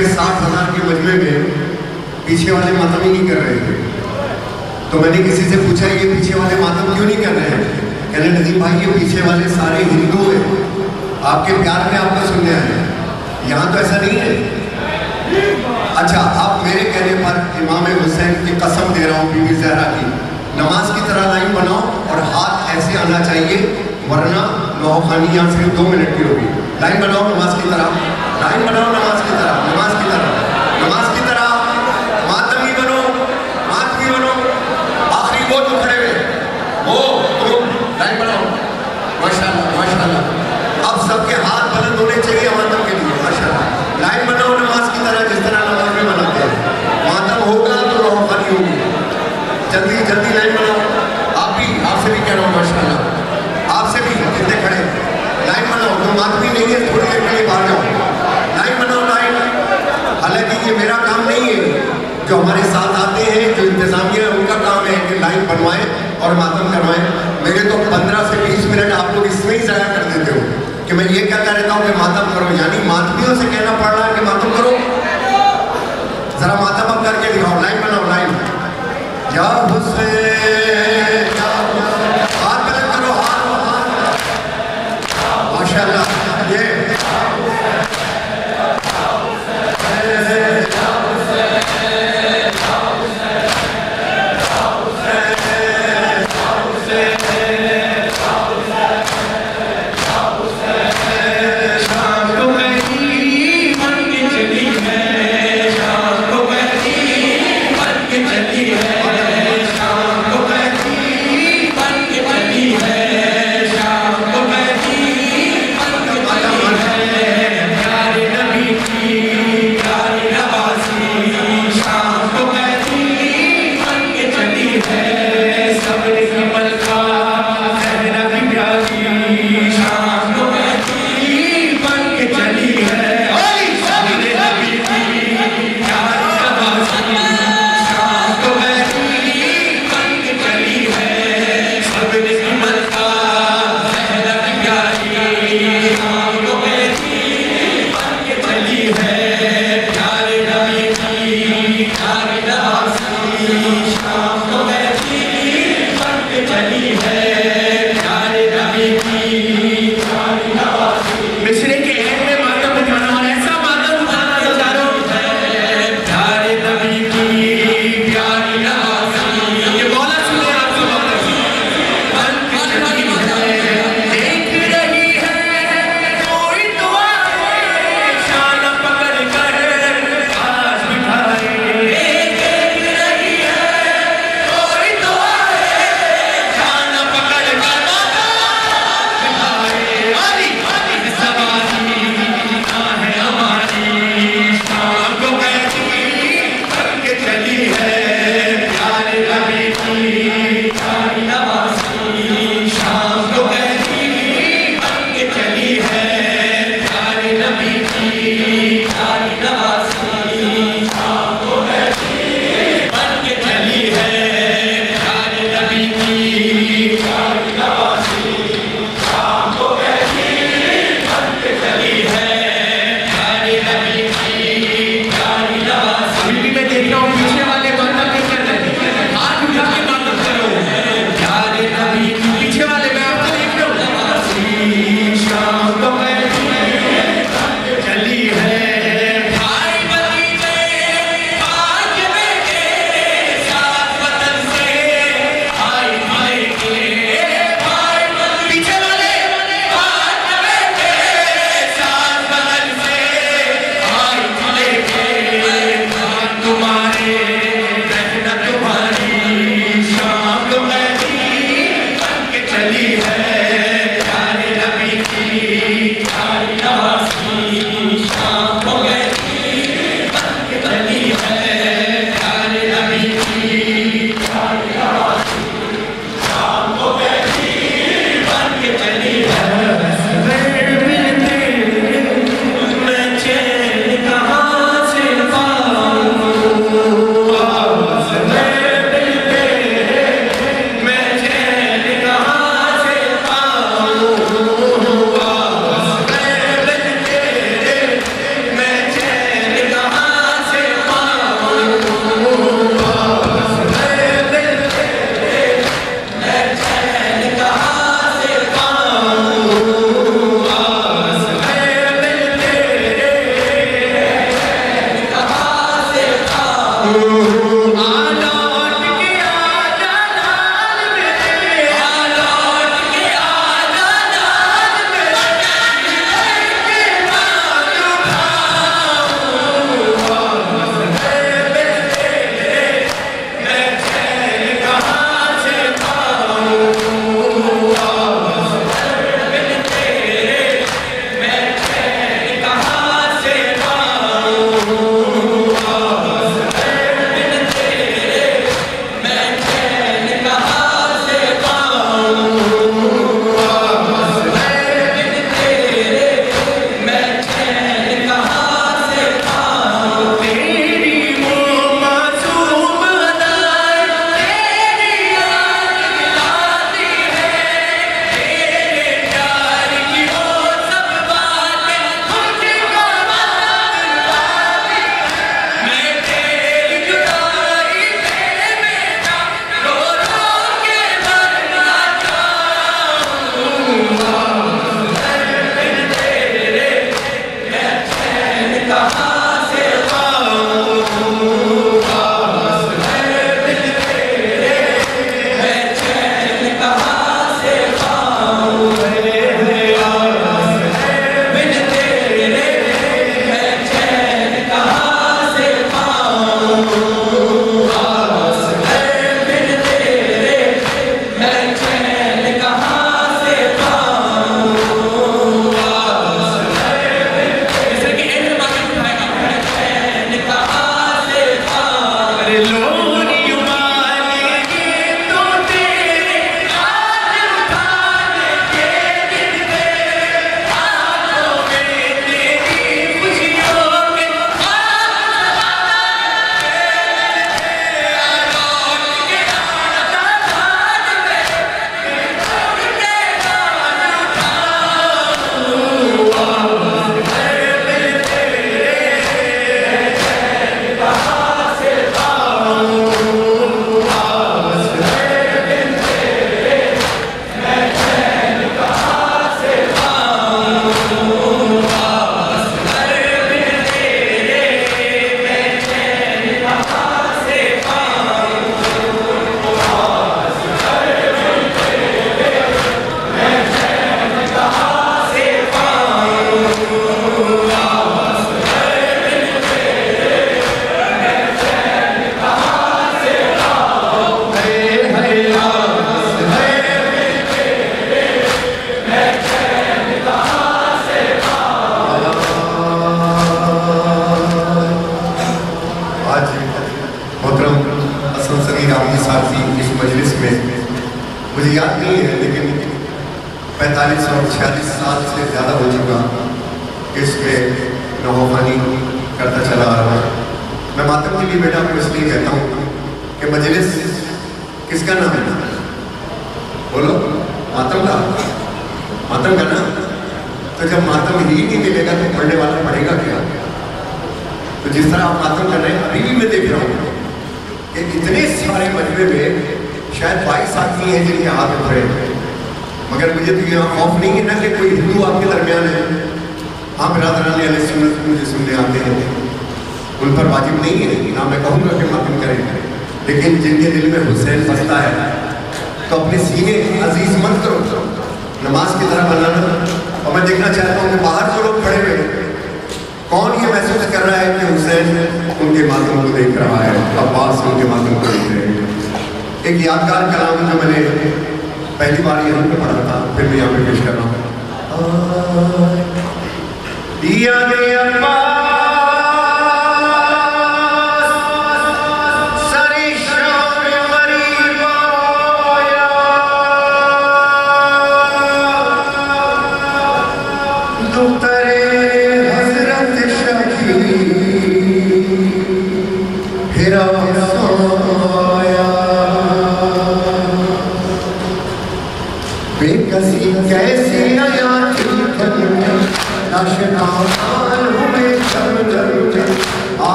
के 60,000 के मजमे में पीछे वाले मातम ही नहीं कर रहे थे। तो मैंने किसी से पूछा ये पीछे वाले मातम क्यों नहीं कर रहे हैं? कहने नदीम भाई ये पीछे वाले सारे हिंदू हैं, आपके प्यार में आपको सुनने आए हैं, यहाँ तो ऐसा नहीं है। अच्छा, आप मेरे कहने पर इमाम हुसैन की कसम दे रहा हूँ बीबी जहरा की, नमाज की तरह लाइन बनाओ और हाथ ऐसे आना चाहिए वरना नौखानी यहाँ सिर्फ 2 मिनट की होगी। लाइन बनाओ नमाज की तरह, लाइन बनाओ नमाज की तरह, नमाज की तरह, नमाज की तरह, मातमी बनो, मातमी बनो। आखिरी वो जो खड़े हुए वो तुम लाइन बनाओ। माशाल्लाह माशाल्लाह, अब सबके हाथ बुलंद होने चाहिए मातम के लिए। माशाल्लाह, लाइन बनाओ नमाज की तरह, जिस तरह नमाज में बनाते हैं। मातम होगा तो नौखानी होगी। जल्दी जल्दी लाइन बनाओ। आप भी, आपसे भी कह रहा हूँ माशाल्लाह, आपसे भी कितने खड़े लाइन बनाओ। तो मातमी नहीं है, थोड़ी देर के लिए बाहर जाओ, लाइन बनाओ लाइन। हालांकि ये मेरा काम नहीं है, जो हमारे साथ आते हैं जो इंतजामिया है उनका काम है कि लाइन बनवाएं और मातम करवाएं। मेरे तो 15 से 20 मिनट आप लोग इसमें ही ज़ाया कर देते हो कि मैं ये कहता रहता हूँ कि मातम करो, यानी मातमियों से कहना पड़ रहा है कि मातम करो। ज़रा मातम अब करके दिखाओ, लाइन बनाओ लाइन। या हुसैन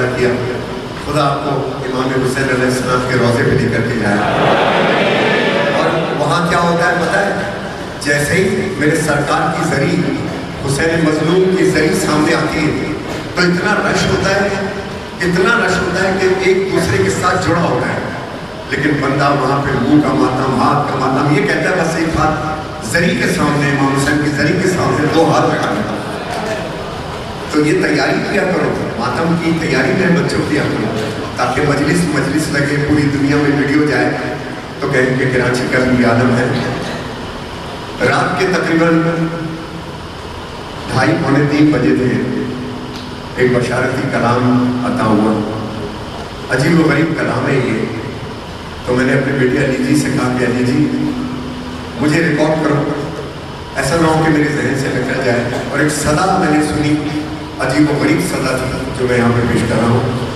वादा किया, खुदा आपको इमाम हुसैन अलैहिस्सलाम के रोज़े पे लेकर के जाए। और वहाँ क्या होता है पता है, जैसे ही मेरे सरकार की जरी हुसैन मजलूम की जरी सामने आती है तो इतना रश होता है कि एक दूसरे के साथ जुड़ा होता है, लेकिन बंदा वहाँ पे मुँह का मातम, हाथ का मातम, ये कहता है बस एक हाथ जरी के सामने, इमाम हुसैन की जरी के सामने दो हाथ लगाने का। तो ये तैयारी किया करो, मातम की तैयारी में बच्चों की अपनी, ताकि मजलिस लगे, पूरी दुनिया में वीडियो जाए तो कहें कि कराची का भी आलम है। रात के तकरीबन 2:30-2:45 बजे थे, एक बशारती कलाम आता हुआ, अजीब व गरीब कलाम है ये। तो मैंने अपने बेटे अली जी से कहा कि अली जी मुझे रिकॉर्ड करो, ऐसा ना हो कि मेरे जहन से निकल जाए। और एक सदा मैंने सुनी, अजीब और गरीब सदा थी, जो मैं यहाँ पे पेश कर रहा हूँ।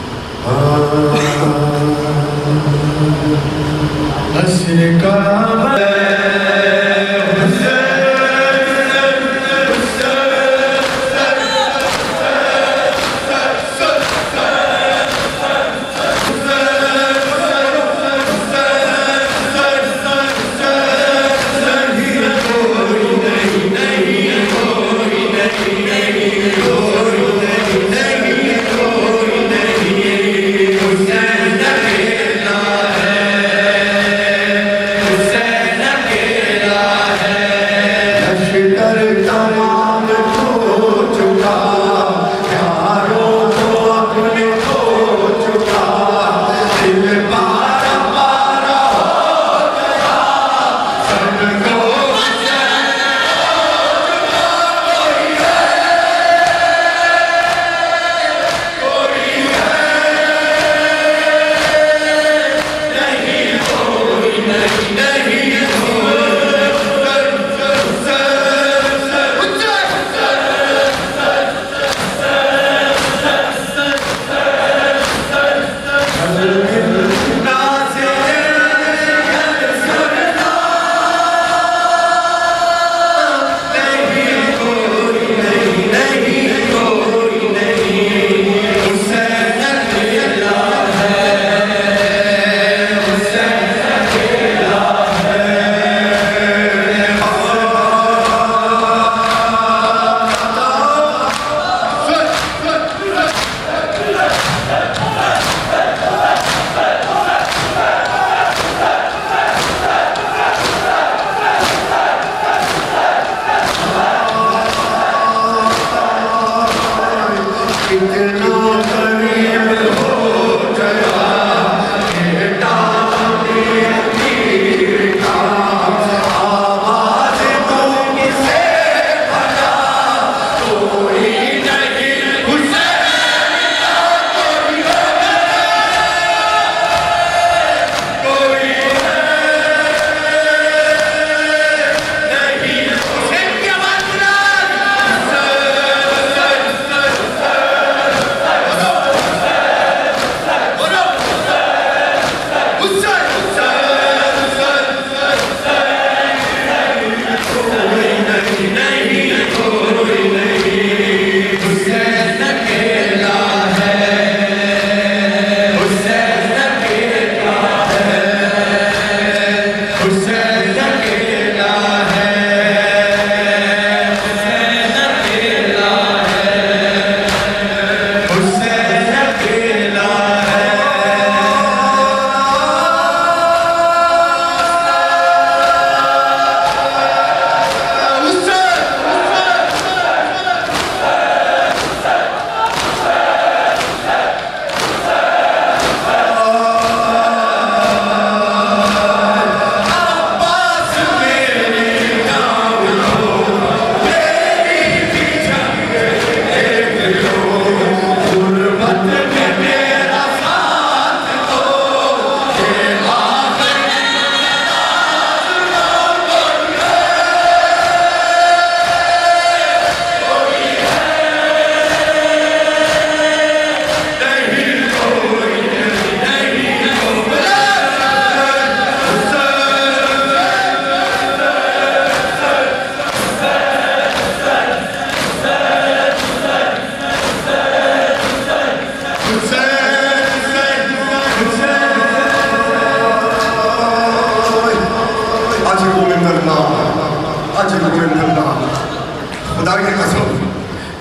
खुदा की कसम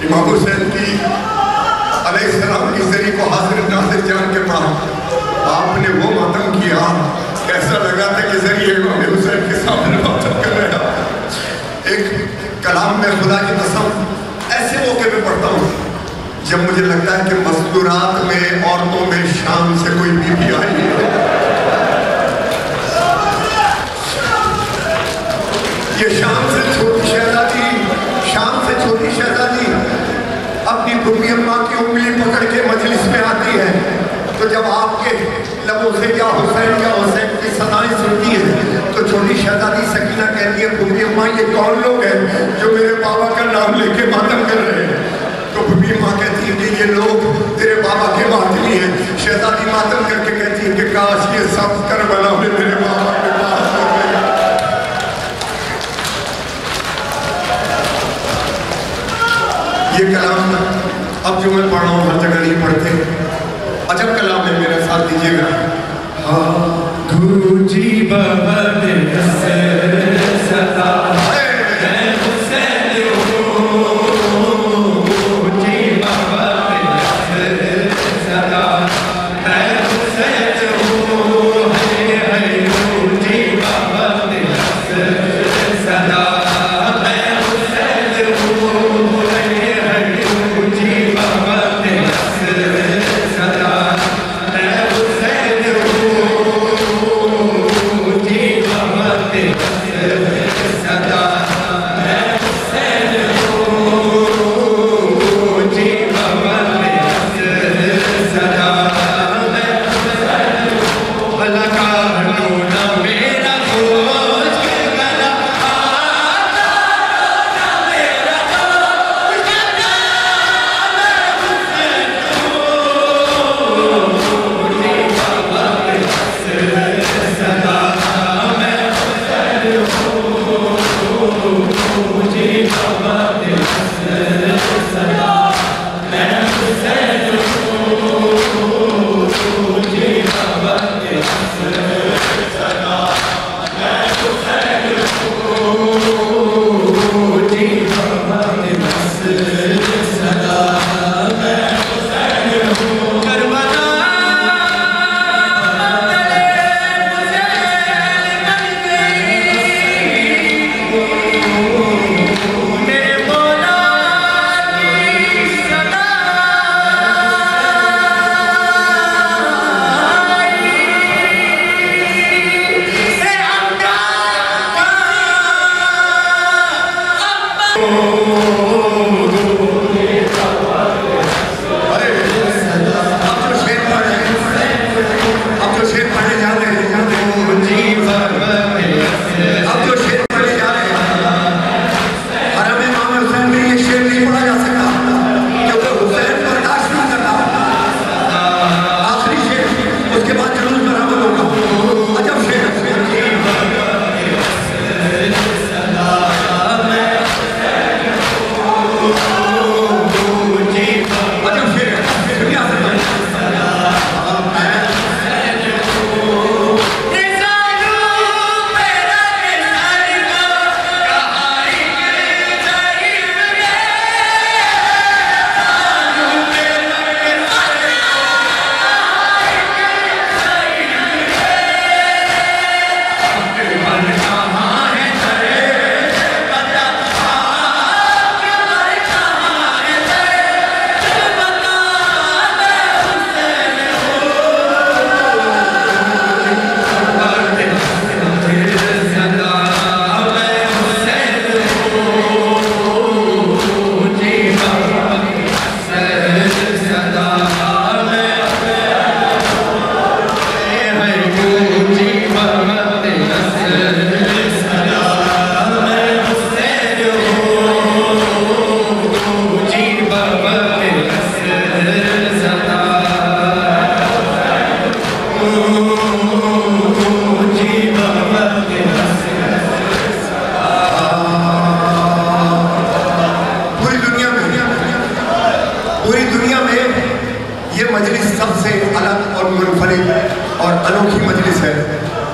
इमाम हुसैन की अलैहिस्सलाम की शरीर को हाजिर नाजिर जान के पास आपने वो मातम किया, ऐसा लगा था कि जरिए इमाम हुसैन के सामने मातम कर रहा। एक कलाम में खुदा की कसम ऐसे मौके पर पढ़ता हूँ जब मुझे लगता है कि मस्तूरात में औरतों में शाम से कोई बीवी आई है। ये शाम से छोटी शहजादी, शाम से छोटी शहजादी अपनी बूढ़ी अम्मा की उंगली पकड़ के मजलिस में आती है, तो जब आपके लबों से या हुसैन या हुसैन की सदाएं सुनती है तो छोटी शहजादी सकीना कहती है, बूढ़ी अम्मा ये कौन लोग हैं जो मेरे बाबा का नाम लेके मातम कर रहे हैं? माँ कहती है कि ये लोग तेरे बाबा के मातमी हैं। शहजादी मातम करके कहती है कि काश ये सब करबला में मेरे बाबा के पास हो गए। ये कलाम अब जो मैं पढ़ रहा हूँ हर जगह नहीं पढ़ते, अजब कलाम है, मेरा साथ दीजिएगा।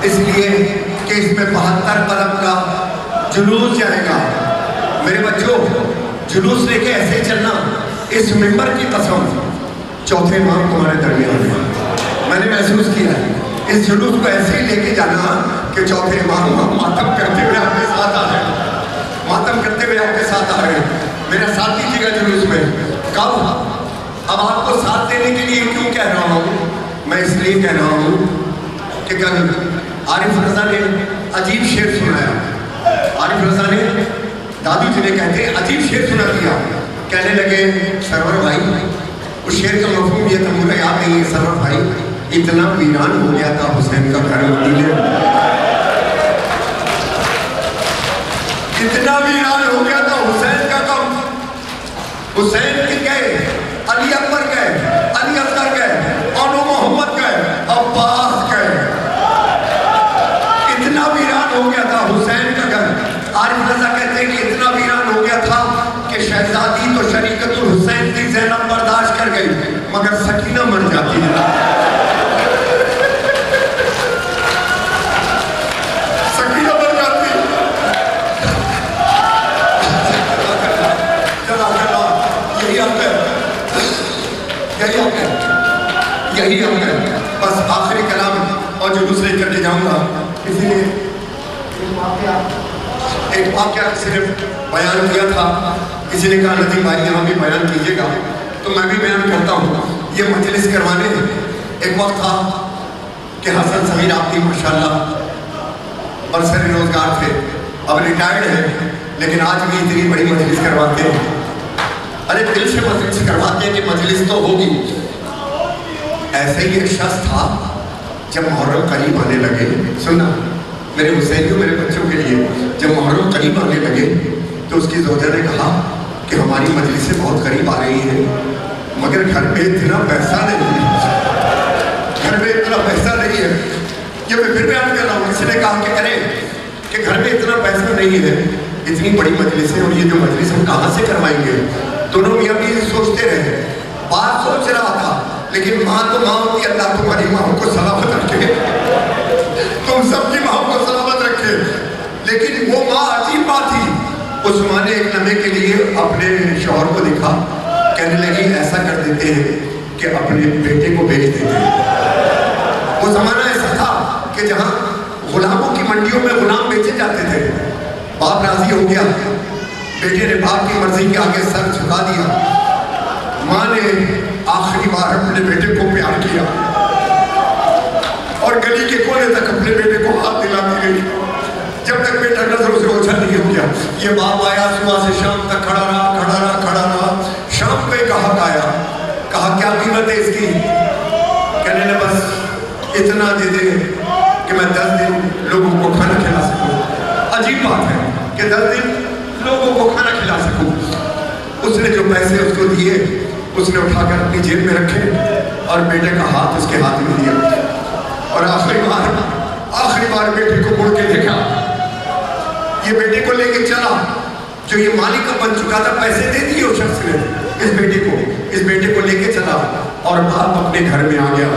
इसलिए कि इसमें 72 कलम का जुलूस जाएगा, मेरे बच्चों जुलूस लेके ऐसे चलना, इस मेंबर की कसम चौथे माह तुम्हारे दरमियान मैंने महसूस किया है। इस जुलूस को ऐसे ही लेके जाना कि चौथे माह मातम करते हुए आपके साथ आ रहे हैं, मातम करते हुए आपके साथ आ रहे हैं। मेरा साथ दीजिएगा जुलूस में। कब? अब आपको साथ देने के लिए क्यों कह रहा हूँ, मैं इसलिए कह रहा हूँ कि कल आरिफ रज़ा ने अजीब शेर सुनाया। आरिफ रज़ा ने दादू जी ने कहते अजीब शेर सुना दिया। कहने लगे सरवर भाई, उस शेर का मफहूम यह था, मुझे याद नहीं है, सरवर भाई इतना वीरान हो गया था हुसैन का घर, इतना वीरान हो गया था हुसैन का कम। हुसैन गए, अली अकबर गए, अली असगर गए, और मोहम्मद गए, अब्बास गए, इतना वीरान हो गया था हुसैन का घर। आरिफ रज़ा कहते हैं कि इतना वीरान हो गया था कि शहजादी तो शरीकतुल हुसैन की ज़ैनब बर्दाश्त कर गई, मगर सकीना मर जाती है। सकीना मर जाती यही हम है। बस आखिरी कलाम और जो दूसरे करके जाऊंगा, इसीलिए एक वाक्या सिर्फ बयान किया था। किसी ने कहा नदीम भाई यहाँ भी बयान कीजिएगा, तो मैं भी बयान करता हूँ। ये मजलिस करवाने एक वक्त था कि हसन समीर आपकी माशाल्लाह बरसर रोजगार थे, अब रिटायर्ड हैं, लेकिन आज भी इतनी बड़ी मजलिस करवाते हैं। अरे दिल से मजलिस करवाते हैं कि मजलिस तो होगी। ऐसे ही एक शख्स था, जब मुहर्रम करीब आने लगे, सुनना मेरे हुसैनियों मेरे बच्चों के लिए, जब मुहर्रम करीब आने लगे तो उसकी जोजा ने कहा कि हमारी मजलिसें बहुत करीब आ रही हैं, मगर घर में इतना पैसा नहीं है। ये मैं फिर बयान कर रहा हूँ। किसी ने कहा कि अरे कि घर में इतना पैसा नहीं है, इतनी बड़ी मजलिसें और ये जो मजलिस हम कहाँ से करवाएंगे। दोनों मियाँ भी सोचते रहे, बात सोच रहा था, लेकिन माँ तो माँ होती, अल्लाह तुम्हारी माँ को सलामत रखे, तुम सबकी माँ को सलामत रखे। लेकिन वो माँ अजीब माँ थी। उस्मान ने एक लम्हे के लिए अपने शौहर को देखा, कहने लगी ऐसा कर देते हैं कि अपने बेटे को बेच देते हैं। वो जमाना ऐसा था कि जहाँ गुलामों की मंडियों में गुलाम बेचे जाते थे। बाप राजी हो गया, बेटे ने बाप की मर्जी के आगे सर झुका दिया। माँ ने आखिरी बार अपने बेटे को प्यार किया और गली के कोने तक अपने बेटे को हाथ दिलाती गई, जब तक बेटा नजरों से ओझल नहीं हो गया। ये बाप आया, सुबह से शाम तक खड़ा रहा। शाम को ग्राहक आया, कहा क्या कीमत है इसकी? कहने लगा बस इतना दे दे कि मैं 10 दिन लोगों को खाना खिला सकूं। अजीब बात है कि 10 दिन लोगों को खाना खिला सकूं। उसने जो पैसे उसको दिए उसने उठाकर अपनी जेब में रखे और बेटे का हाथ उसके हाथ में दिया, और आखिरी बार बेटे को मुड़ के देखा। ये बेटे को लेके चला, जो ये मालिक का बन चुका था, पैसे दे दिए उस शख्स ने इस बेटे को लेके चला, और बाप अपने घर में आ गया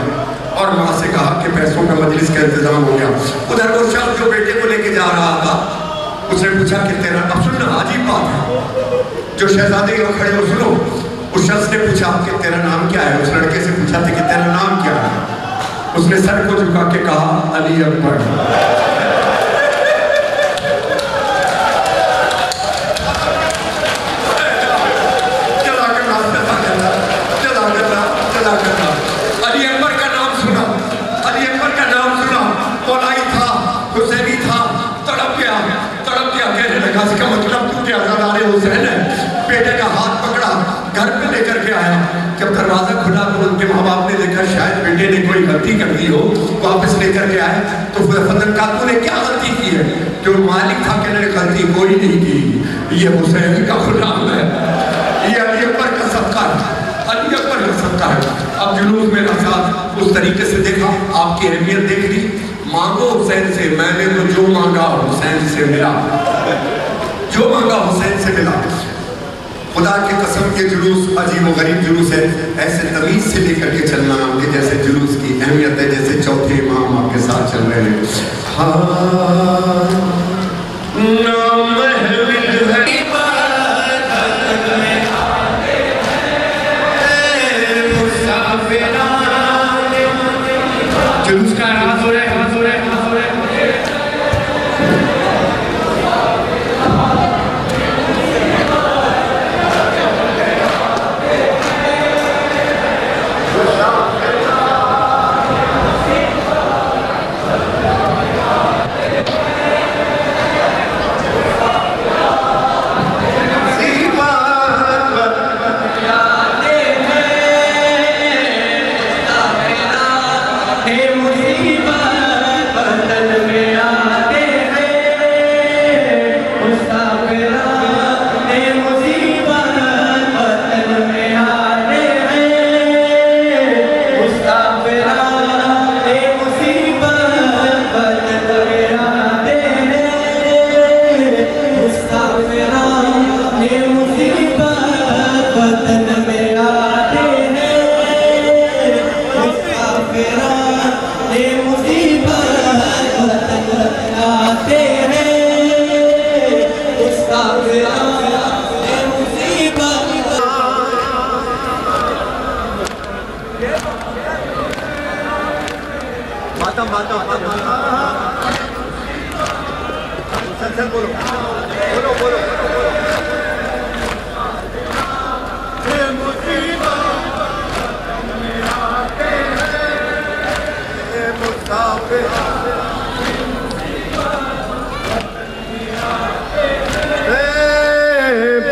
और माँ से कहा कि पैसों का मजलिस का इंतजाम हो गया। उधर वो शख्स जो बेटे को लेके जा रहा था, उसने पूछा कि तेरा अब सुनना अजीब बात है, जो शहजादे लोग खड़े हो, सुनो। उस शख्स ने पूछा कि तेरा नाम क्या है? उस लड़के से पूछा कि तेरा नाम क्या है? उसने सर को झुका के कहा अली अकबर। ने कोई गलती कर दी हो, वापस लेकर के आए तो फजल काकू ने क्या गलती की है? जो मालिक था कि मैंने गलती कोई नहीं की, ये हुसैन का गुलाम है, ये अली अकबर का सदका है, अली अकबर का सदका है। अब जुलूस मेरा साथ उस तरीके से देखा, आपकी अहमियत देख ली। मांगो हुसैन से, मैंने तो जो मांगा हुसैन से मिला, जो मांगा हुसैन से मिला। खुदा की कसम के जुलूस अजीब व गरीब जुलूस है। ऐसे तमीज़ से लेकर के चलना कि जैसे जुलूस की अहमियत है, जैसे चौथे इमाम आपके साथ चल रहे हैं। हाँ।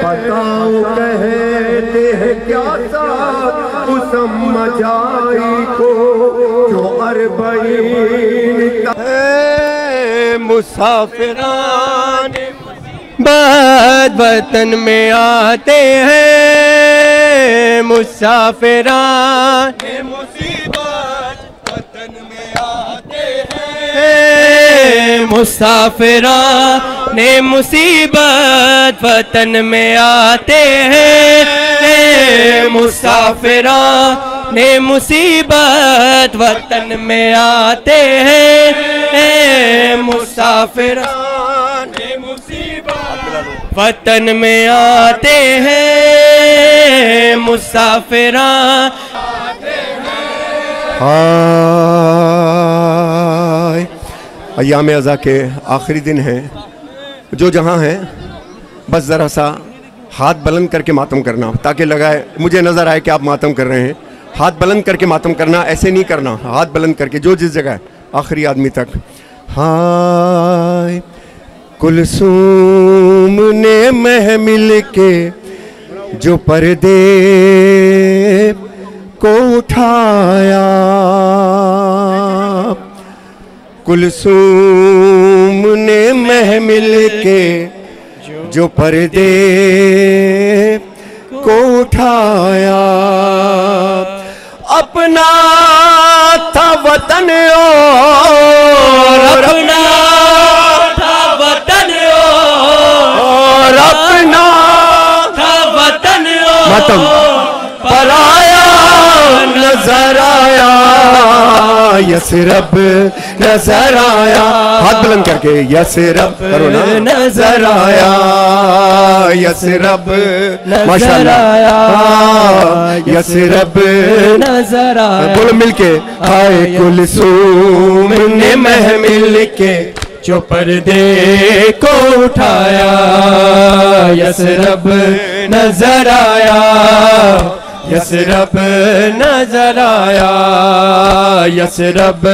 बताओ कहते हैं क्या सा कुसम मजाई को जो अरबईन मुसाफिरान बाद वतन में आते हैं। मुसाफिरान मुसीबत वतन में आते हैं। मुसाफिरान ने मुसीबत वतन में आते हैं। मुसाफिरा ने मुसीबत वतन में आते हैं। मुसाफिरा ने मुसीबत वतन में आते हैं। मुसाफिरा अय्याम अज़ा के आखिरी दिन है। जो जहाँ हैं बस ज़रा सा हाथ बुलंद करके मातम करना ताकि लगाए मुझे नज़र आए कि आप मातम कर रहे हैं। हाथ बुलंद करके मातम करना, ऐसे नहीं करना, हाथ बुलंद करके जो जिस जगह है आखिरी आदमी तक। हाय कुलसूम ने महमिल के जो पर्दे को उठाया, कुलसूम ने महमिल के जो पर्दे को उठाया, अपना था वतन और अपना था वतन और अपना था वतन मतम पराया नजर आया, यसरब नजर आया। हाथ बुलंद करके यसरब करो ना, नजर आया यसरब माशाल्लाह यसरब नजर आया। बोलो मिलके हाय कुलसूम ने महमिल के जो पर्दे को उठाया, यसरब नजर आया यसरब नजर आया, यसरब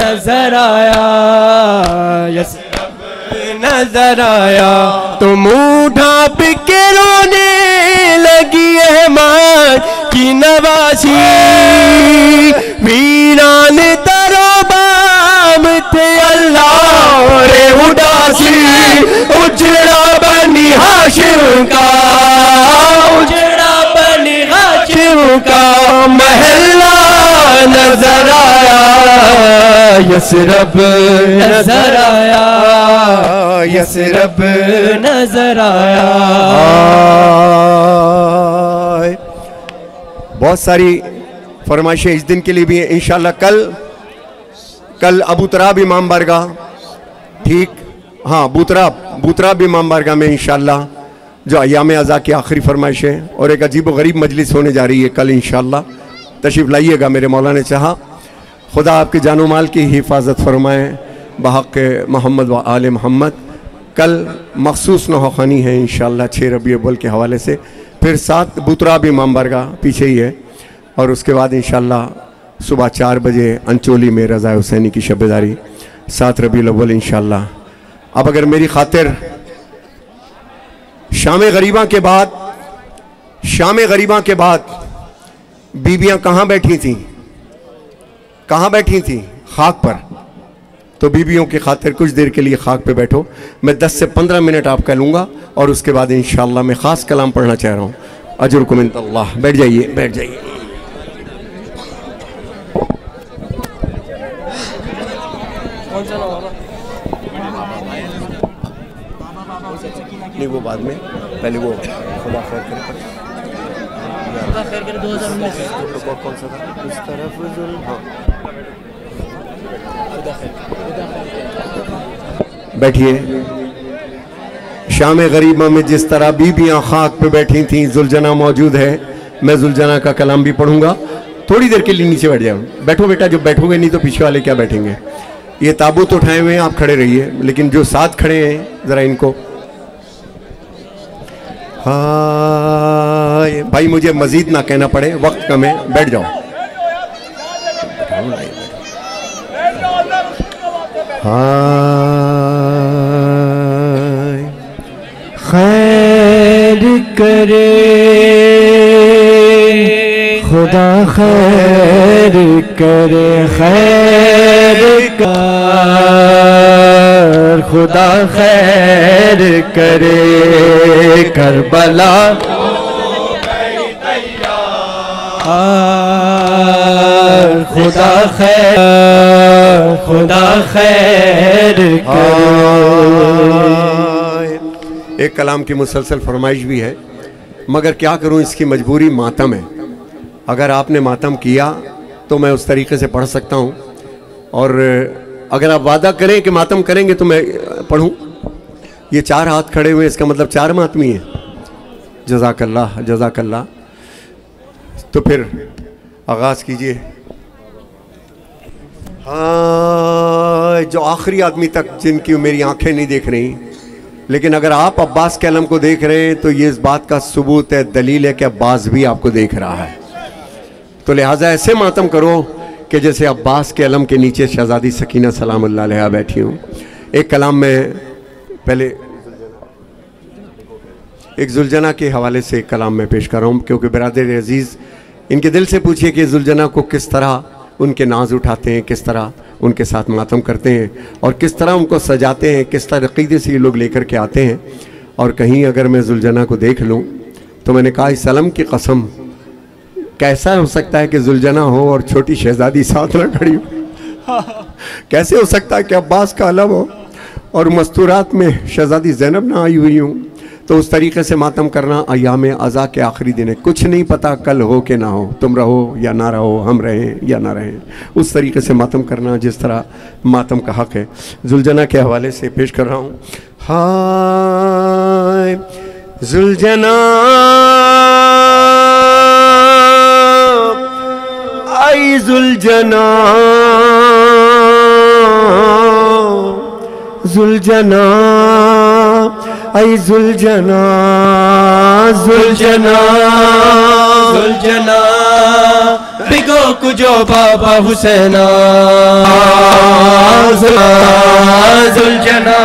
नजर आया, यसरब नजर आया। तो मुँह ढाँप के रोने लगी है माँ की नवासी, वीरान तरोबाम थे अल्लाह रे उदासी, उजड़ा बनी हाशिम का महला नजर आया, यसरब नजर आया, यसरब नजर आया। बहुत सारी फरमाइशें इस दिन के लिए भी हैं इंशाल्लाह। कल अबू तराब इमाम बारगाह, ठीक हाँ अबू तराब इमाम बारगाह में इंशाल्लाह जो अय्याम अज़ा की आखिरी फरमाइश है और एक अजीब व गरीब मजलिस होने जा रही है कल इंशाल्लाह। तशरीफ़ लाइएगा मेरे मौला ने चाहा। खुदा आपके जानो माल की हिफाजत फरमाए बहक़ मोहम्मद व आल मोहम्मद। कल मखसूस नोहा खानी है इंशाल्लाह 6 रबी अव्वल के हवाले से, फिर 7 बुतराब इमाम बारगाह पीछे ही है और उसके बाद इंशाल्लाह सुबह 4 बजे अंचोली में रज़ा हुसैनी की शबेदारी 7 रबी अव्वल इंशाल्लाह। अब अगर मेरी खातिर शाम गरीबा के बाद बीबियां कहाँ बैठी थी खाक पर, तो बीबियों की खातिर कुछ देर के लिए खाक पे बैठो। मैं 10 से 15 मिनट आपका लूँगा और उसके बाद इंशाल्लाह मैं ख़ास कलाम पढ़ना चाह रहा हूँ। अजरुकुम इनल्लाह। बैठ जाइए। वो बाद में पहले वो खुदा खैर करे, खुदा खैर करे 2019 कौन सा था इस तरफ जुल हां खुदा खैर। बैठिए। शाम गरीबा में जिस तरह बीबियां खाक पे बैठी थीं जुलजना मौजूद है। मैं जुलजना का कलाम भी पढ़ूंगा थोड़ी देर के लिए नीचे बैठ जाओ। बैठो बेटा, जब बैठोगे नहीं तो पीछे वाले क्या बैठेंगे। ये ताबूत उठाए हुए हैं, आप खड़े रहिए, लेकिन जो साथ खड़े हैं ज़रा इनको। हाँ भाई, मुझे मजीद ना कहना पड़े, वक्त कम है, बैठ जाओ। हाँ खैर करे खुदा, खैर करे, खैर का खुदा खैर करे। करबला खुदा खैर, खुदा खैर करे। एक कलाम की मुसलसल फरमाइश भी है, मगर क्या करूं, इसकी मजबूरी मातम है। अगर आपने मातम किया तो मैं उस तरीके से पढ़ सकता हूं, और अगर आप वादा करें कि मातम करेंगे तो मैं पढ़ूं। ये चार हाथ खड़े हुए, इसका मतलब चार मातमी है। जज़ाकल्लाह, जज़ाकल्लाह। तो फिर आगाज़ कीजिए। हाँ, जो आखिरी आदमी तक जिनकी मेरी आंखें नहीं देख रही, लेकिन अगर आप अब्बास के अलम को देख रहे हैं तो ये इस बात का सबूत है, दलील है कि अब्बास भी आपको देख रहा है। तो लिहाजा ऐसे मातम करो कि जैसे अब्बास के अलम के नीचे शहज़ादी सकीना सलामुल्लाह अलैहा बैठी हूँ। एक कलाम में पहले एक जुलजना के हवाले से एक कलाम में पेश कर रहा हूँ, क्योंकि बिरादर अजीज़ इनके दिल से पूछिए कि जुलजना को किस तरह उनके नाज उठाते हैं, किस तरह उनके साथ मातम करते हैं, और किस तरह उनको सजाते हैं, किस तरह अक़ीदे से ये लोग लेकर के आते हैं। और कहीं अगर मैं जुलजना को देख लूँ तो मैंने कहा इस अलम की कसम, कैसा हो सकता है कि जुलजना हो और छोटी शहज़ादी साथ ना खड़ी हो। कैसे हो सकता है कि अब्बास का अलम हो और मस्तूरात में शहज़ादी ज़ैनब ना आई हुई हूँ। तो उस तरीके से मातम करना अय्याम अज़ा के आखिरी दिन है। कुछ नहीं पता कल हो कि ना हो, तुम रहो या ना रहो, हम रहें या ना रहें। उस तरीके से मातम करना जिस तरह मातम का हक़ है। जुलजना के हवाले से पेश कर रहा हूँ। हाय जुलजना आई जुलजना, जुलजना आई जुलजना, जुलजना जुलजना बिगो कुजो बाबा हुसैना। जुलजना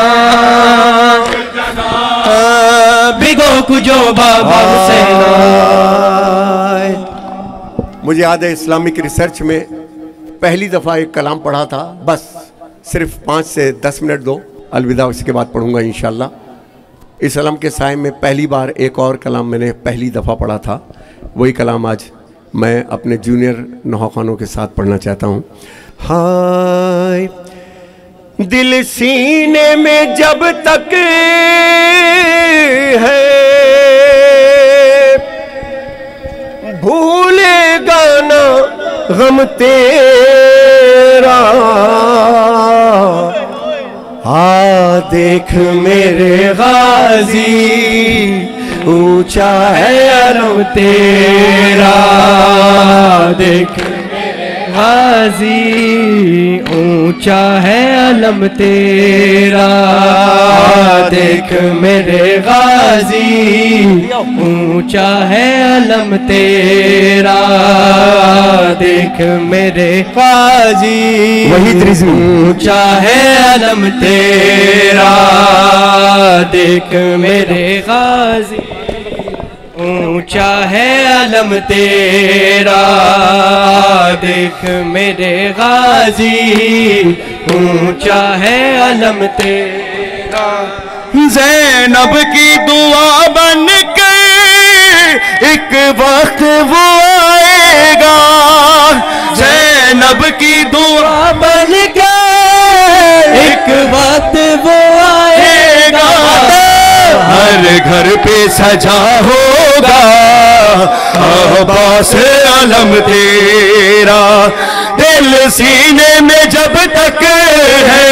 बिगो कुजो बाबा हुसैना। मुझे याद है इस्लामिक रिसर्च में पहली दफ़ा एक कलाम पढ़ा था। बस सिर्फ 5 से 10 मिनट दो, अलविदा, इसके बाद पढ़ूंगा इंशाल्लाह। इस अलम के साय में पहली बार एक और कलाम मैंने पहली दफ़ा पढ़ा था। वही कलाम आज मैं अपने जूनियर नोहा खानों के साथ पढ़ना चाहता हूँ। हाय दिल सीने में जब तक है भूलेगा ना गम तेरा। आ देख मेरे गाजी ऊंचा है अलम तेरा, देख मेरे गाजी ऊंचा है अलम तेरा, देख मेरे गाजी ऊंचा है अलम तेरा, देख मेरे गाजी ऊंचा है अलम तेरा, देख मेरे गाजी ऊंचा है अलम तेरा, देख मेरे गाजी ऊंचा है अलम तेरा। ज़ैनब की दुआ बन के एक वक्त वो आएगा, ज़ैनब की दुआ बन के एक वक्त वो आएगा, हर घर पे सजा होगा अब्बास आलम तेरा। दिल सीने में जब तक है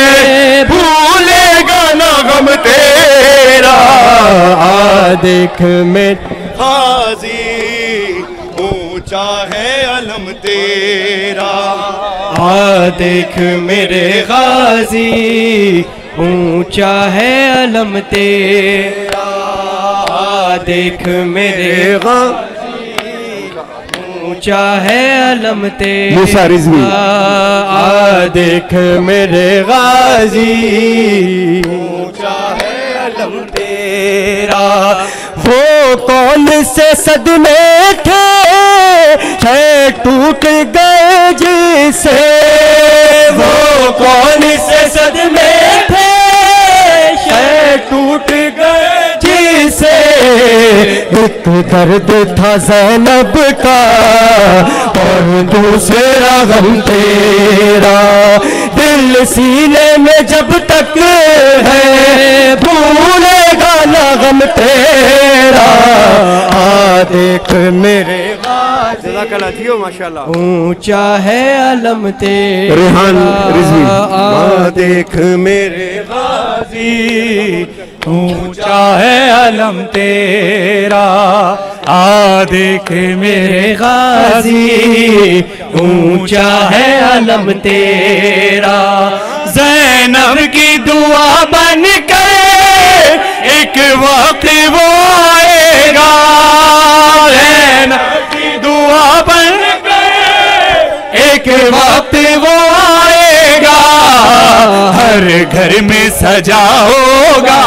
भूलेगा ना गम तेरा, देख में हाजी शाह आलम तेरा। आ देख मेरे गाजी ऊंचा है आलम तेरा। आ देख मेरे गाजी ऊंचा है आलम तेरा। आ देख मेरे गाजी ऊंचा है आलम तेरा। वो कौन से सदमे थे है टूट गए जिसे, वो कौन से सदमे थे है टूट गए जिसे। एक दर्द था ज़ैनब का और दूसरा गम तेरा। दिल सीने में जब तक है भूलेगा ना गम तेरा। आ देख मेरे माशाल्लाह ऊंचा है आलम तेरा। रेहान रिज़वी आ देख मेरे गाजी ऊंचा है आलम तेरा। आ देख मेरे गाजी ऊंचा है आलम तेरा। ज़ैनब की दुआ बन के एक वक्त वो आएगा। ज़ैनब दुआ बन गए एक वक्त वो आएगा। हर घर में सजा होगा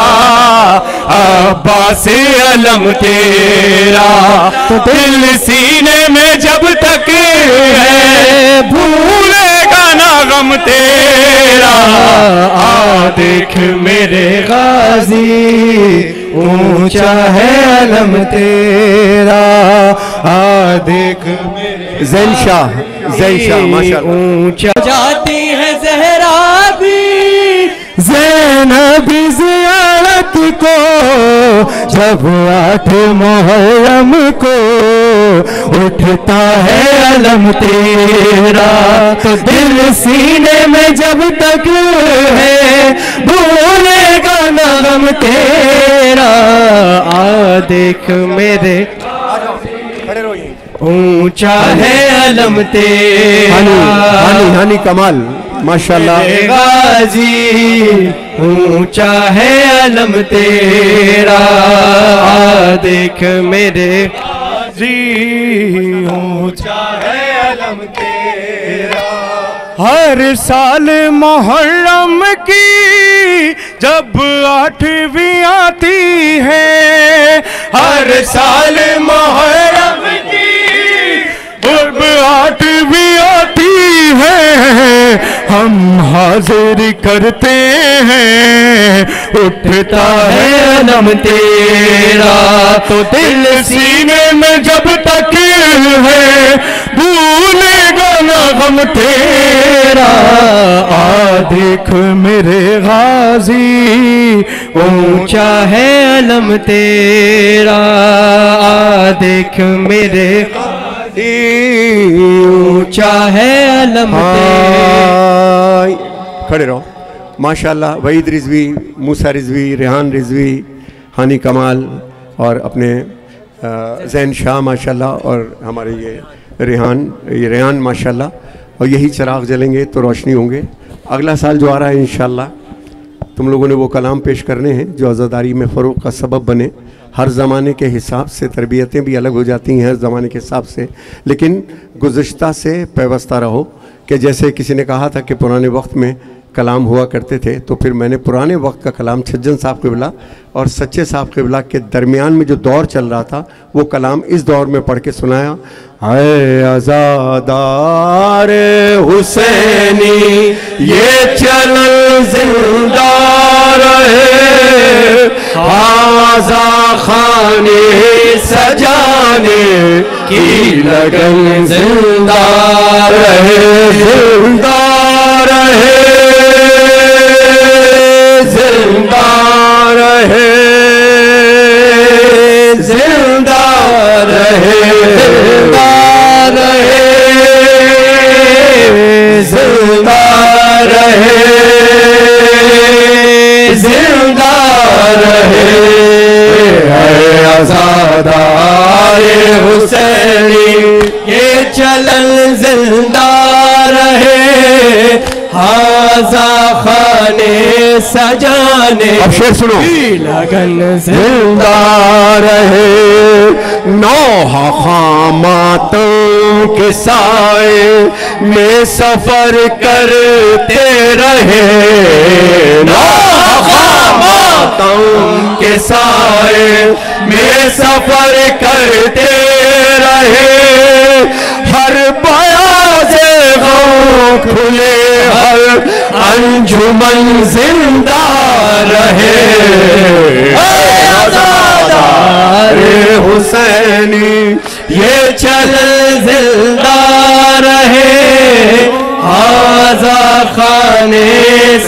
अब्बास आलम तेरा। दिल सीने में जब तक है भूलेगा ना गम तेरा। आ देख मेरे गाजी ऊंचा है आलम तेरा। आ देख ज़ैन शाह माशाल्लाह ऊंचा। जाती है ज़हरा भी ज़ैनब ज़ियारत को जब 8 मुहर्रम को उठता है आलम तेरा। तो दिल सीने में जब तक है भूलेगा ना गम तेरा। आ देख मेरे ऊंचा है आलम तेरा। हानी कमाल माशाल्लाह गाजी ऊंचा है आलम तेरा। देख मेरे गाजी ऊंचा है आलम तेरा। हर साल मुहर्रम की जब 8वीं आती है, हर साल मुहर्रम की जब 8वीं आती है हम हाजिर करते हैं उठता है आलम तेरा। तो दिल सीने में जब तक है भूलेगा ना गम तेरा। आ देख मेरे गाजी ऊंचा है आलम तेरा। आ देख मेरे ऊंचा है आलम तेरा। खड़े रहो माशाल्लाह। वहीद रिज़वी, मूसा रिज़वी, रेहान रिज़वी, हानी कमाल और अपने ज़ैन शाह माशाल्लाह और हमारे ये रेहान माशाल्लाह। और यही चिराग जलेंगे तो रोशनी होंगे। अगला साल जो आ रहा है इंशाल्लाह तुम लोगों ने वो कलाम पेश करने हैं जो आज़ादारी में फ़रोग का सबब बने। हर ज़माने के हिसाब से तरबियतें भी अलग हो जाती हैं हर ज़माने के हिसाब से, लेकिन गुज़श्ता से पैवस्ता रहो। कि जैसे किसी ने कहा था कि पुराने वक्त में कलाम हुआ करते थे, तो फिर मैंने पुराने वक्त का कलाम छज्जन साहब क़िबला और सच्चे साहब क़िबला के दरमियान में जो दौर चल रहा था वो कलाम इस दौर में पढ़ के सुनाया। हाय आज़ादार हुसैनी ये चलन जिंदा रहे, आज़ा खाने सजाने की लगन जिंदा रहे, जिंदा रहे, जिंदा रहे, जिंदा रहे, जिंदा रहे, जिंदा रहे, जिंदा रहे। आज़ादार हुसैनी ये वतन जिंदा रहे हाजा खाने सजाने। अब शेर सुनो। लगन जिंदा रहे नौहा खामातों के साए में सफर करते रहे नौहा खामातों के साए में सफर करते रहे हर बयाज़े गम खुले हर अंजुमन जिंदा रहे आज़ादारे हुसैनी ये चलन जिंदा रहे आज़ा खाने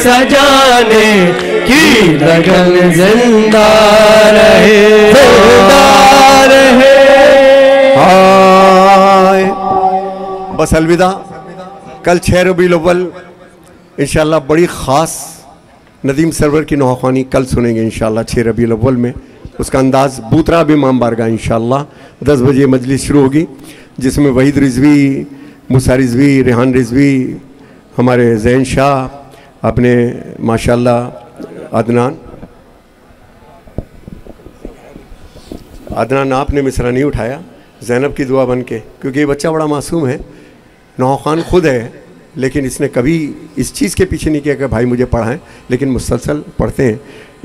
सजाने की लगन जिंदा रहे बस अलविदा। कल 6 रबीउल अव्वल इंशाल्लाह बड़ी ख़ास नदीम सरवर की नौहाखानी कल सुनेंगे इंशाल्लाह 6 रबीउल अव्वल में। उसका अंदाज़ बूतरा भी इमाम बारगाह इंशाल्लाह 10 बजे मजलिस शुरू होगी जिसमें वहीद रिजवी, मूसा रिजवी, रेहान रिजवी, हमारे जैन शाह, अपने माशाल्लाह अदनान आपने मिसरा नहीं उठाया ज़ैनब की दुआ बन के, क्योंकि ये बच्चा बड़ा मासूम है। नौहा खान ख़ुद है लेकिन इसने कभी इस चीज़ के पीछे नहीं किया कि भाई मुझे पढ़ाएं, लेकिन मुसलसल पढ़ते हैं।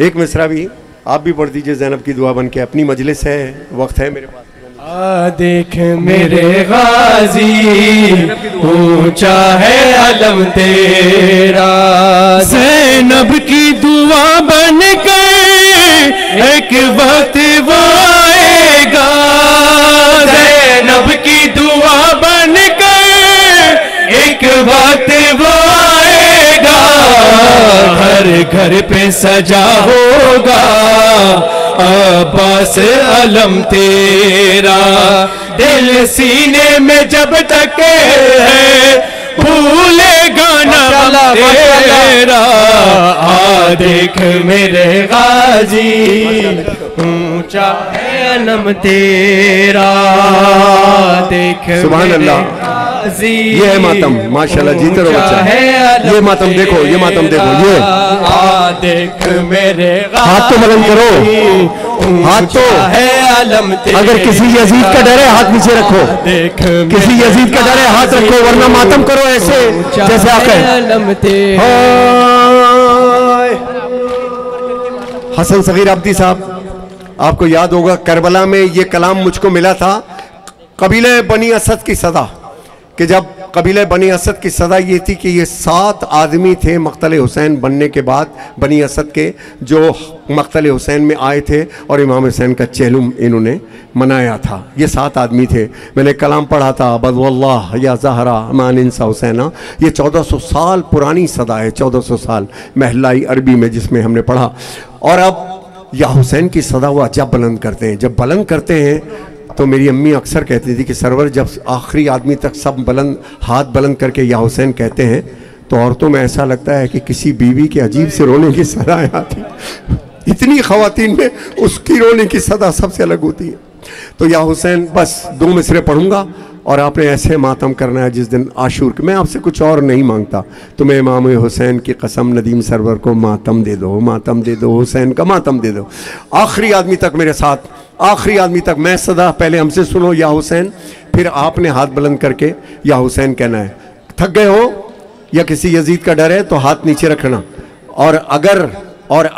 एक मिसरा भी आप भी पढ़ दीजिए ज़ैनब की दुआ बन के। अपनी मजलिस है, वक्त है मेरे पास। आ देख मेरे गाजी ऊंचा है अलम तेरा ज़ैनब की दुआ बन के एक वक्त वो आएगा ज़ैनब की दुआ बन के एक वक्त वो आएगा हर घर पे सजा होगा अब्बास अलम तेरा दिल सीने में जब तक भूलेगा ना तेरा आ देख मेरे गाजी ऊंचा है अलम तेरा देख सुभान अल्लाह। ये है मातम माशाल्लाह, जीते रहो बच्चा। ये मातम देखो, ये मातम देखो, ये आ देख मेरे हाथ तो मलम करो हाथ तो है अलम तेरा। अगर किसी यजीद का डर है हाथ नीचे रखो, किसी यजीद का डर है हाथ रखो, वरना मातम करो ऐसे जैसे आप हैं। हसन सगीर अब्दी साहब आपको याद होगा करबला में ये कलाम मुझको मिला था कबीले बनी असद की सदा कि जब कबीले बनी असद की सदा ये थी कि ये 7 आदमी थे मकतल हुसैन बनने के बाद बनी असद के जो मकतल हुसैन में आए थे और इमाम हुसैन का चहलुम इन्होंने मनाया था। ये 7 आदमी थे। मैंने कलाम पढ़ा था बदवल्लाह या जहरा मानसा हुसैना। ये 1400 साल पुरानी सदा है, 1400 साल महलाई अरबी में जिसमें हमने पढ़ा। और अब या हुसैन की सदा वो अजब बुलंद करते हैं। जब बुलंद करते हैं तो मेरी अम्मी अक्सर कहती थी कि सरवर जब आखिरी आदमी तक सब बुलंद हाथ बुलंद करके या हुसैन कहते हैं तो औरतों में ऐसा लगता है कि किसी बीवी के अजीब से रोने की सदा आती। इतनी ख़वातीन में उसकी रोने की सदा सबसे अलग होती है। तो या हुसैन बस 2 मिसरे पढ़ूंगा और आपने ऐसे मातम करना है जिस दिन आशूर के। मैं आपसे कुछ और नहीं मांगता, तुम्हें इमाम हुसैन की कसम नदीम सरवर को मातम दे दो, मातम दे दो, हुसैन का मातम दे दो। आखिरी आदमी तक मेरे साथ, आखिरी आदमी तक मैं सदा। पहले हमसे सुनो या हुसैन, फिर आपने हाथ बुलंद करके या हुसैन कहना है। थक गए हो या किसी यजीद का डर है तो हाथ नीचे रखना। और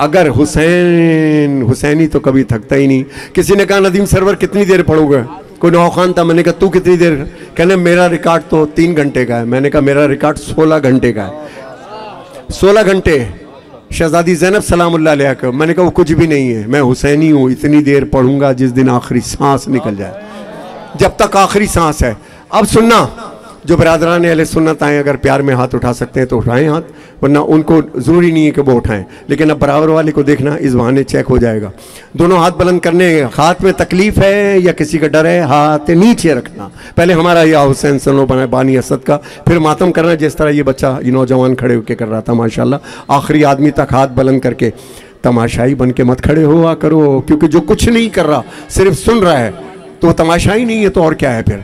अगर हुसैन हुसैनी तो कभी थकता ही नहीं। किसी ने कहा नदीम सरवर कितनी देर पढ़ोगे, कोई नौहा खान था, मैंने कहा तू कितनी देर, कहने मेरा रिकॉर्ड तो 3 घंटे का है। मैंने कहा मेरा रिकॉर्ड 16 घंटे का है। 16 घंटे शहजादी ज़ैनब सलामुल्लाह अलैहा को। मैंने कहा वो कुछ भी नहीं है, मैं हुसैनी हूँ, इतनी देर पढ़ूंगा जिस दिन आखिरी सांस निकल जाए, जब तक आखिरी सांस है। अब सुनना, जो बरादरान अहले सुन्नत आएँ अगर प्यार में हाथ उठा सकते हैं तो उठाएं हाथ, वरना उनको ज़रूरी नहीं है कि वो उठाएं। लेकिन अब बराबर वाले को देखना, इस बहाने चेक हो जाएगा। दोनों हाथ बुलंद करने, हाथ में तकलीफ़ है या किसी का डर है, हाथ नीचे रखना। पहले हमारा या हुसैन सनो बना बानी असद का, फिर मातम करना जिस तरह ये बच्चा, ये नौजवान खड़े होकर कर रहा था माशाल्लाह। आखिरी आदमी तक हाथ बुलंद करके तमाशाई बन के मत खड़े हुआ करो, क्योंकि जो कुछ नहीं कर रहा सिर्फ सुन रहा है तो वो तमाशाई नहीं है तो और क्या है। फिर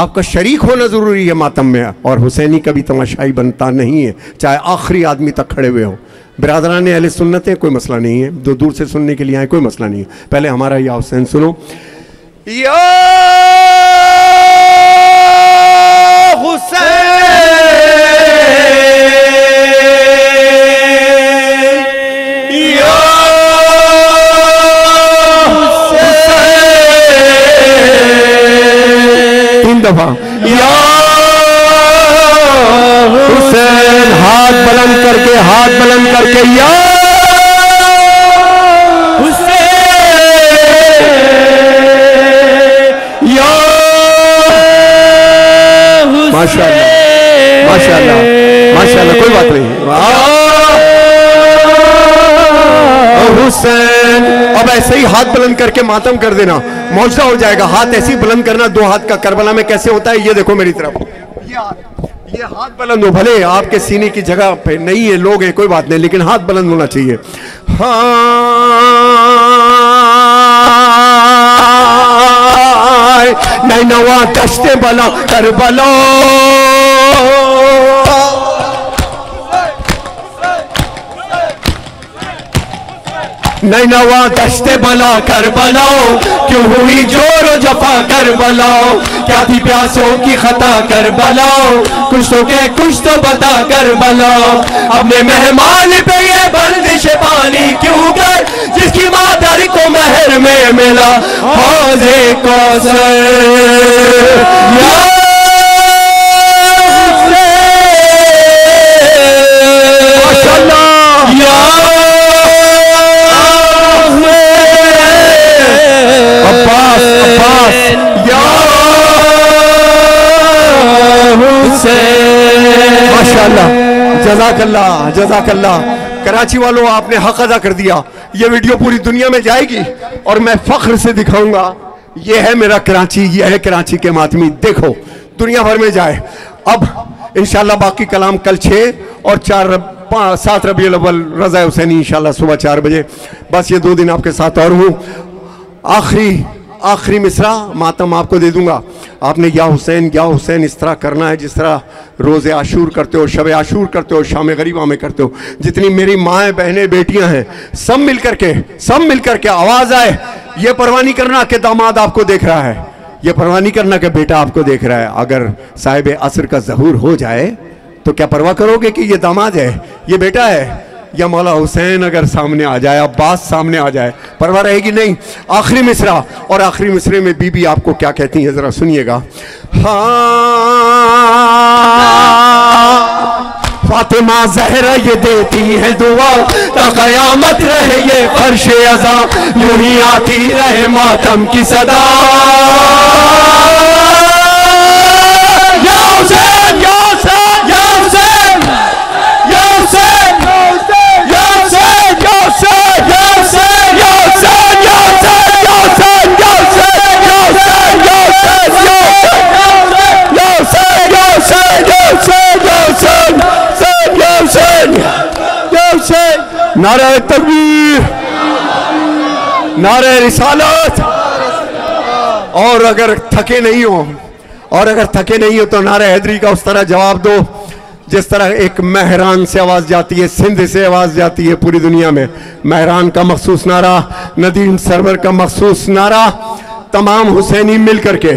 आपका शरीक होना ज़रूरी है मातम में, और हुसैनी कभी तमाशाई बनता नहीं है, चाहे आखिरी आदमी तक खड़े हुए हो। बिरादरान अहले सुन्नत हैं, कोई मसला नहीं है, जो दूर से सुनने के लिए आए कोई मसला नहीं है। पहले हमारा या हुसैन सुनो, या हुसैन, हाथ बुलंद करके, हाथ बुलंद करके या हुसैन या हुसैन। माशाल्लाह माशाल्लाह माशाल्लाह, कोई बात नहीं। हुसैन, अब ऐसे ही हाथ बुलंद करके मातम कर देना, मौजदा हो जाएगा। हाथ ऐसे ही बुलंद करना, दो हाथ का करबला में कैसे होता है ये देखो मेरी तरफ। ये हाथ बुलंद हो, भले आपके सीने की जगह पे नहीं है, लोग हैं कोई बात नहीं, लेकिन हाथ बुलंद होना चाहिए। हाय नैनवा दश्ते बला करबला, नैनवा दश्ते बला करबला, क्यों हुई जोरो जफा करबला, क्या थी प्यासों की खता करबला, कुछ तो के कुछ तो बता करबला, अपने मेहमान पे ये बंदिश पानी क्यों कर, जिसकी मादर को महर में मिला हौज़े कौसर। माशाल्लाह, जज़ाकल्लाह जज़ाकल्लाह। कराची वालों आपने हक अदा कर दिया, ये वीडियो पूरी दुनिया में जाएगी और मैं फख्र से दिखाऊंगा, ये है मेरा कराची, ये है कराची के मातमी, देखो दुनिया भर में जाए। अब इंशाल्लाह बाकी कलाम कल 6 और 7 रबी अव्वल रज़ा हुसैनी इंशाल्लाह सुबह 4 बजे। बस ये 2 दिन आपके साथ और हूँ। आखिरी मिसरा मातम आपको दे दूंगा, आपने या हुसैन इस तरह करना है जिस तरह रोज़े आशूर करते हो, शब आशूर करते हो, शाम गरीबा में करते हो। जितनी मेरी माएँ बहनें बेटियां हैं, सब मिल करके आवाज़ आए, ये परवाह नहीं करना कि दामाद आपको देख रहा है, ये परवाह नहीं करना कि बेटा आपको देख रहा है। अगर साहिब असर का ज़हूर हो जाए तो क्या परवाह करोगे कि ये दामाद है, ये बेटा है, या मौला हुसैन अगर सामने आ जाए, अब्बास सामने आ जाए, परवाह रहेगी नहीं। आखिरी मिसरा, और आखिरी मिसरे में बीबी आपको क्या कहती है जरा सुनिएगा। हाँ फातिमा जहरा ये देती है दुआ, क़यामत रहे ये फर्श अज़ा, यूं ही आती रहे मातम की सदा, या हुसैन या हुसैन या हुसैन या हुसैन नारा तकबीर, नारा रिसालत। और अगर थके नहीं हो तो नारा हैदरी का उस तरह जवाब दो जिस तरह एक महरान से आवाज़ जाती है, सिंध से आवाज़ जाती है पूरी दुनिया में। महरान का मखसूस नारा, नदीम सरवर का मखसूस नारा, तमाम हुसैनी मिल करके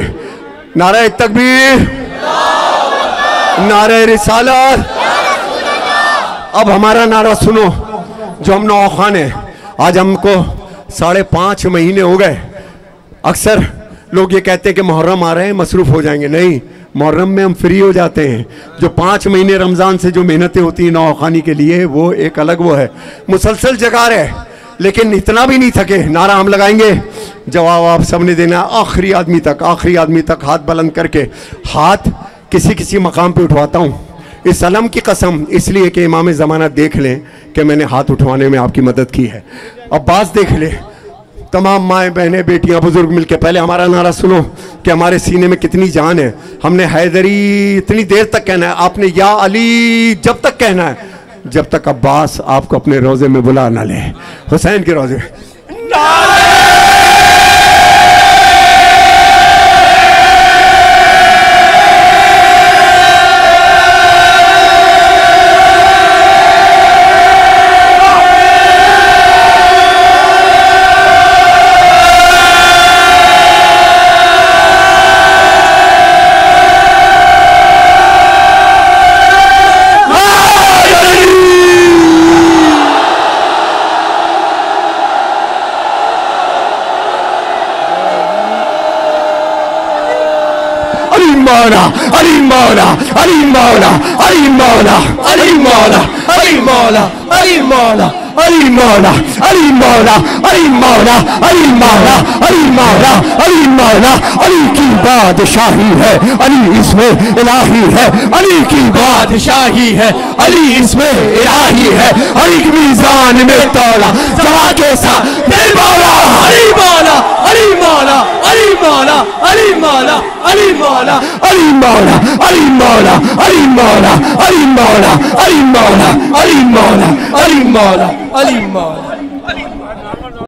नारा तकबीर, नारा रिसालत। अब हमारा नारा सुनो जो हम नौखान हैं। आज हमको 5.5 महीने हो गए। अक्सर लोग ये कहते हैं कि मुहर्रम आ रहे हैं मसरूफ़ हो जाएंगे, नहीं, मुहर्रम में हम फ्री हो जाते हैं। जो 5 महीने रमज़ान से जो मेहनतें होती हैं नौखानी के लिए, वो एक अलग वो है, मुसलसल जगा रहे हैं, लेकिन इतना भी नहीं थके। नारा हम लगाएंगे, जवाब आप सबने देना आखिरी आदमी तक, आखिरी आदमी तक हाथ बुलंद करके। हाथ किसी मकाम पर उठवाता हूँ, इस अलम की कसम इसलिए कि इमाम ज़माना देख लें कि मैंने हाथ उठवाने में आपकी मदद की है, अब्बास देख ले, तमाम माएँ बहनें बेटियां बुज़ुर्ग मिलके। पहले हमारा नारा सुनो कि हमारे सीने में कितनी जान है। हमने हैदरी इतनी देर तक कहना है, आपने या अली जब तक कहना है जब तक अब्बास आपको अपने रोज़े में बुला ना ले, हुसैन के रोज़े। अली मौला अली मौला अली मौला अली मौला अली मौला अली मौला अली मौला अली मौला अली मौला अली मौला अली मौला अली मौला अली मौला अली की बादशाही है, अली इसमें इलाही है, अली की बादशाही है, अली इसमें इलाही है, अली के मीज़ान में तोला जवा के साथ अली मौला अली मौला अली मौला अली मौला अली मौला अली मौला अली मौला अली मौला अली मौला अली मौला अली मौला अली मौला अली मौला अली मौला अली मौला